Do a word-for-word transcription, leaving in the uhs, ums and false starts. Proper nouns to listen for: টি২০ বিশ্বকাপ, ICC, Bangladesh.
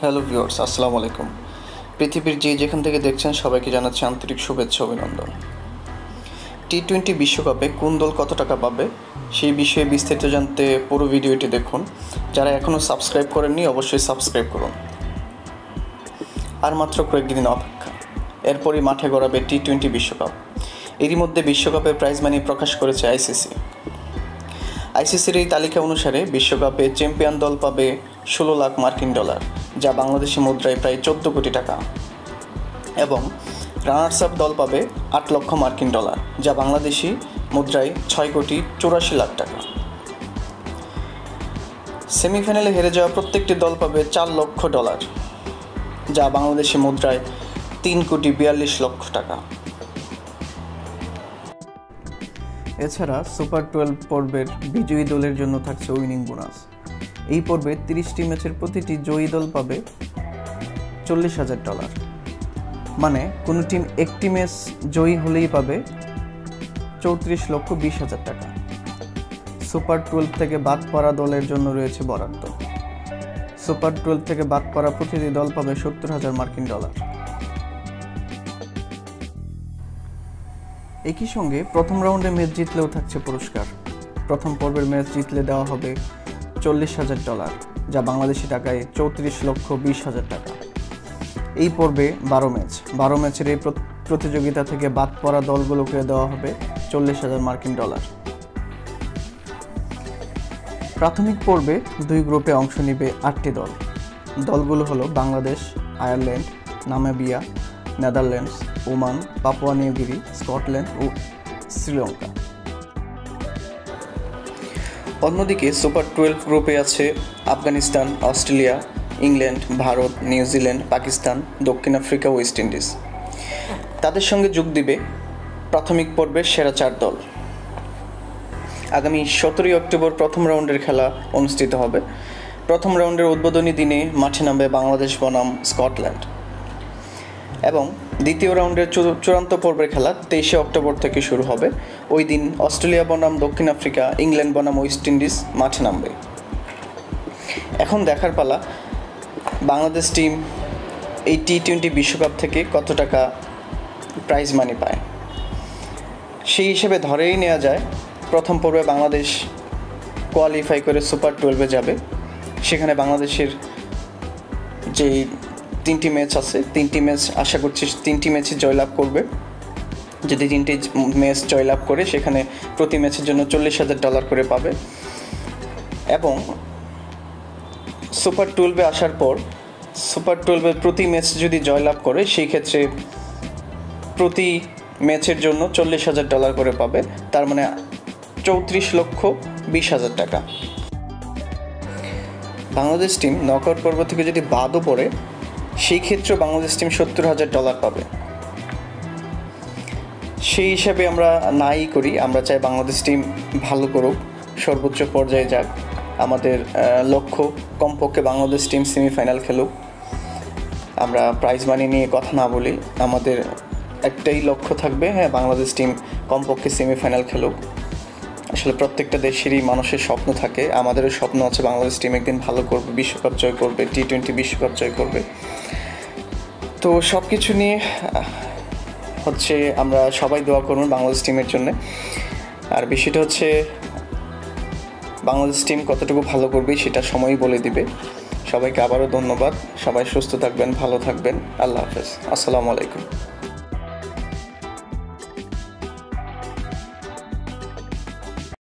Hello viewers अस्सलामु आलैकुम पृथिवीर जे जेखान थेके देखछेन सबाइके जानाच्छि आन्तरिक शुभेच्छा अभिनंदन। टी ट्वेंटी विश्वकपे कोन दल कत टाका पाबे सेई विषये विस्तारित जानते पुरो भिडियोटी देखुन। जारा एखोनो सबस्क्राइब करेननि अवश्यई सबस्क्राइब करुन। आर मात्र कयेकदिन अपेक्षा एरपरई माठे गड़ाबे टी ट्वेंटी विश्वकप। एरই মধ্যে বিশ্বকাপের প্রাইজ মানি প্রকাশ করেছে আইসিসি। আইসিসির এই তালিকা অনুসারে বিশ্বকাপে চ্যাম্পিয়ন দল পাবে ষোলো লাখ মার্কিন ডলার যা বাংলাদেশি মুদ্রায় প্রায় চোদ্দ কোটি টাকা এবং রানার্স আপ দল পাবে আট লক্ষ মার্কিন ডলার যা বাংলাদেশি মুদ্রায় ছয় কোটি চুরাশি লাখ টাকা। সেমিফাইনালে হেরে যাওয়া প্রত্যেকটি দল পাবে চার লক্ষ ডলার যা বাংলাদেশি মুদ্রায় তিন কোটি বিয়াল্লিশ লক্ষ টাকা। এছাড়া সুপার টুয়েলভ পর্বের বিজয়ী দলের জন্য থাকছে উইনিং বোনাস। এই পর্বে তিরিশটি ম্যাচের প্রতিটি জয়ী দল পাবে চল্লিশ হাজার ডলার, মানে কোনো টিম একটি ম্যাচ জয়ী হলেই পাবে চৌত্রিশ লক্ষ বিশ হাজার টাকা। সুপার টুয়েলভ থেকে বাদ পড়া দলের জন্য রয়েছে বরাদ্দ। সুপার টুয়েলভ থেকে বাদ পড়া প্রতিটি দল পাবে সত্তর হাজার মার্কিন ডলার। একই সঙ্গে প্রথম রাউন্ডে ম্যাচ জিতলেও থাকছে পুরস্কার। প্রথম পর্বের ম্যাচ জিতলে দেওয়া হবে চল্লিশ হাজার ডলার যা বাংলাদেশি টাকায় চৌত্রিশ লক্ষ বিশ হাজার টাকা। এই পর্বে বারো ম্যাচ বারো ম্যাচের এই প্রতিযোগিতা থেকে বাদ পড়া দলগুলোকে দেওয়া হবে চল্লিশ হাজার মার্কিন ডলার। প্রাথমিক পর্বে দুই গ্রুপে অংশ নেবে আটটি দল। দলগুলো হলো Bangladesh, Ireland, Namibia, Netherlands, Oman, Papua New Guinea, Scotland ও শ্রীলঙ্কা। অন্যদিকে সুপার টুয়েলভ গ্রুপে আছে Afghanistan, Australia, England, Bharat, New Zealand, Pakistan, দক্ষিণ আফ্রিকা, ওয়েস্ট ইন্ডিজ। তাদের সঙ্গে যোগ দিবে প্রাথমিক পর্বের সেরা চার দল। আগামী সতেরোই অক্টোবর প্রথম রাউন্ডের খেলা অনুষ্ঠিত হবে। প্রথম রাউন্ডের উদ্বোধনী দিনে মাঠে নামবে বাংলাদেশ বনাম স্কটল্যান্ড এবং দ্বিতীয় রাউন্ডের চূড়ান্ত পর্বের খেলা তেইশে অক্টোবর থেকে শুরু হবে। ওই দিন অস্ট্রেলিয়া বনাম দক্ষিণ আফ্রিকা, ইংল্যান্ড বনাম ওয়েস্ট ইন্ডিজ মাঠে নামবে। এখন দেখার পালা বাংলাদেশ টিম এই টি টোয়েন্টি বিশ্বকাপ থেকে কত টাকা প্রাইজ মানি পায়। সেই হিসেবে ধরেই নেওয়া যায় প্রথম পর্বে বাংলাদেশ কোয়ালিফাই করে সুপার টুয়েলভে যাবে। সেখানে বাংলাদেশের যে তিনটি ম্যাচ আছে তিনটি ম্যাচ আশা করছি তিনটি ম্যাচে জয়লাভ করবে। যদি তিনটি ম্যাচ জয়লাভ করে সেখানে প্রতি ম্যাচের জন্য চল্লিশ হাজার ডলার করে পাবে এবং সুপার টুয়েলভে আসার পর সুপার টুয়েলভে প্রতি ম্যাচ যদি জয়লাভ করে সেই ক্ষেত্রে প্রতি ম্যাচের জন্য চল্লিশ হাজার ডলার করে পাবে, তার মানে চৌত্রিশ লক্ষ বিশ হাজার টাকা। বাংলাদেশ টিম নকআউট পর্ব থেকে যদি বাদও পড়ে সেই ক্ষেত্রে বাংলাদেশ টিম সত্তর হাজার ডলার পাবে। সেই হিসাবে আমরা নাই করি, আমরা চাই বাংলাদেশ টিম ভালো করুক, সর্বোচ্চ পর্যায়ে যাক। আমাদের লক্ষ্য কমপক্ষে বাংলাদেশ টিম সেমিফাইনাল খেলুক। আমরা প্রাইজ মানি নিয়ে কথা না বলি, আমাদের একটাই লক্ষ্য থাকবে, হ্যাঁ বাংলাদেশ টিম কমপক্ষে সেমিফাইনাল খেলুক। আসলে প্রত্যেকটা দেশেরই মানুষের স্বপ্ন থাকে, আমাদেরও স্বপ্ন আছে বাংলাদেশ টিম একদিন ভালো করবে, বিশ্বকাপ জয় করবে, টি টোয়েন্টি বিশ্বকাপ জয় করবে। তো সব কিছু নিয়ে হচ্ছে আমরা সবাই দোয়া করব বাংলাদেশ টিমের জন্য। আর বিষয়টা হচ্ছে বাংলাদেশ টিম কতটুকু ভালো করবে সেটা সময়ই বলে দিবে। সবাইকে আবারও ধন্যবাদ, সবাই সুস্থ থাকবেন, ভালো থাকবেন। আল্লাহ হাফেজ, আসসালামু আলাইকুম।